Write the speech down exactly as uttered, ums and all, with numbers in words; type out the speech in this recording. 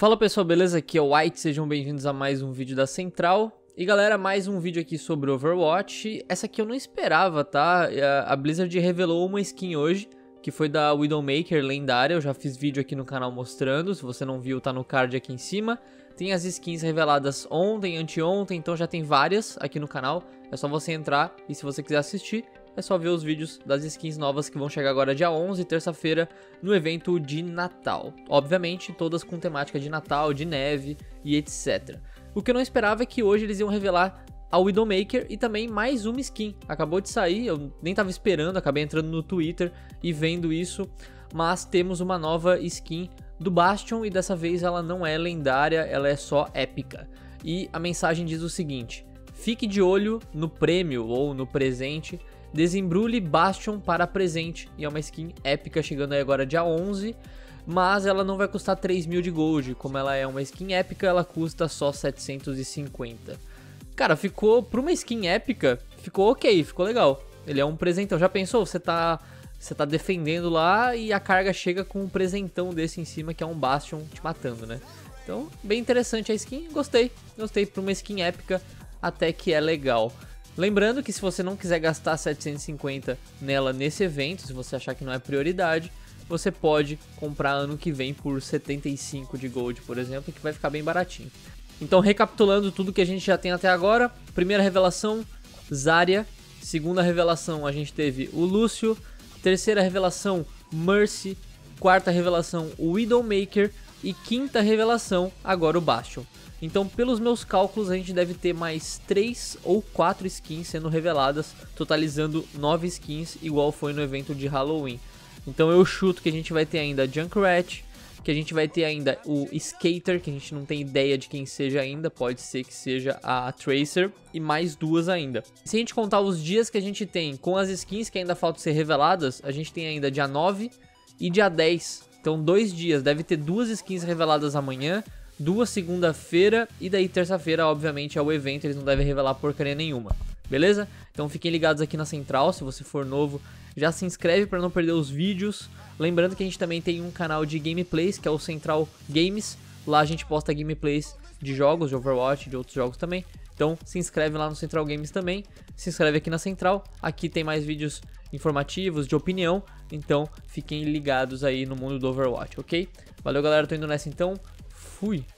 Fala pessoal, beleza? Aqui é o White, sejam bem-vindos a mais um vídeo da Central. E galera, mais um vídeo aqui sobre Overwatch. Essa aqui eu não esperava, tá? A Blizzard revelou uma skin hoje, que foi da Widowmaker lendária. Eu já fiz vídeo aqui no canal mostrando, se você não viu tá no card aqui em cima. Tem as skins reveladas ontem, anteontem, então já tem várias aqui no canal. É só você entrar e se você quiser assistir, é só ver os vídeos das skins novas que vão chegar agora dia onze, terça-feira, no evento de Natal. Obviamente, todas com temática de Natal, de neve e etcétera. O que eu não esperava é que hoje eles iam revelar a Widowmaker e também mais uma skin. Acabou de sair, eu nem tava esperando, acabei entrando no Twitter e vendo isso. Mas temos uma nova skin do Bastion e dessa vez ela não é lendária, ela é só épica. E a mensagem diz o seguinte: fique de olho no prêmio ou no presente. Desembrulhe Bastion para presente. E é uma skin épica chegando aí agora dia onze. Mas ela não vai custar três mil de gold. Como ela é uma skin épica, ela custa só setecentos e cinquenta. Cara, ficou... Para uma skin épica, ficou ok, ficou legal. Ele é um presentão. Já pensou? Você tá, você tá defendendo lá e a carga chega com um presentão desse em cima, que é um Bastion te matando, né? Então, bem interessante a skin. Gostei. Gostei. Para uma skin épica, até que é legal. Lembrando que se você não quiser gastar setecentos e cinquenta nela nesse evento, se você achar que não é prioridade, você pode comprar ano que vem por setenta e cinco de gold, por exemplo, que vai ficar bem baratinho. Então, recapitulando tudo que a gente já tem até agora. Primeira revelação, Zarya. Segunda revelação, a gente teve o Lúcio. Terceira revelação, Mercy. Quarta revelação, o Widowmaker. E quinta revelação, agora o Bastion. Então, pelos meus cálculos, a gente deve ter mais três ou quatro skins sendo reveladas, totalizando nove skins, igual foi no evento de Halloween. Então eu chuto que a gente vai ter ainda a Junkrat, que a gente vai ter ainda o Skater, que a gente não tem ideia de quem seja ainda, pode ser que seja a Tracer, e mais duas ainda. Se a gente contar os dias que a gente tem com as skins que ainda faltam ser reveladas, a gente tem ainda dia nove e dia dez. Então dois dias, deve ter duas skins reveladas amanhã, duas segunda-feira e daí terça-feira, obviamente, é o evento, eles não devem revelar porcaria nenhuma, beleza? Então fiquem ligados aqui na Central, se você for novo, já se inscreve para não perder os vídeos. Lembrando que a gente também tem um canal de gameplays, que é o Central Games, lá a gente posta gameplays de jogos, de Overwatch, de outros jogos também. Então se inscreve lá no Central Games também, se inscreve aqui na Central, aqui tem mais vídeos informativos, de opinião, então fiquem ligados aí no mundo do Overwatch, ok? Valeu galera, tô indo nessa então. Fui!